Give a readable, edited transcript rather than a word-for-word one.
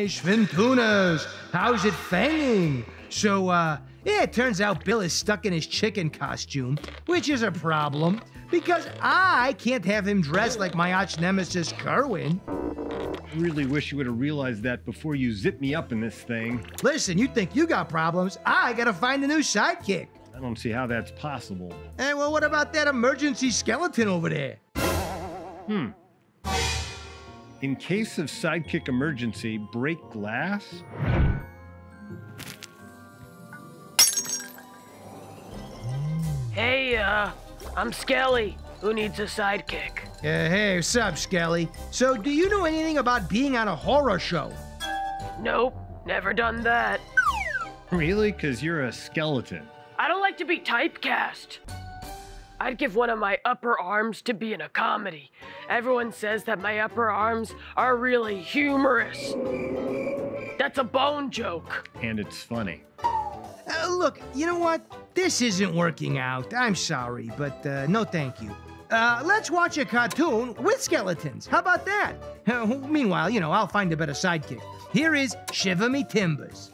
Hey, Sventoonies, how's it fanging? So, yeah, it turns out Bill is stuck in his chicken costume, which is a problem, because I can't have him dressed like my arch-nemesis, Kerwin. I really wish you would have realized that before you zipped me up in this thing. Listen, you think you got problems, I gotta find a new sidekick. I don't see how that's possible. Hey, well, what about that emergency skeleton over there? In case of sidekick emergency, break glass? Hey, I'm Skelly. Who needs a sidekick? Hey, what's up, Skelly? So, do you know anything about being on a horror show? Nope, never done that. Really? 'Cause you're a skeleton. I don't like to be typecast. I'd give one of my upper arms to be in a comedy. Everyone says that my upper arms are really humorous. That's a bone joke. And it's funny. Look, you know what? This isn't working out. I'm sorry, but no thank you. Let's watch a cartoon with skeletons. How about that? Meanwhile, you know, I'll find a better sidekick. Here is Shiver Me Timbers.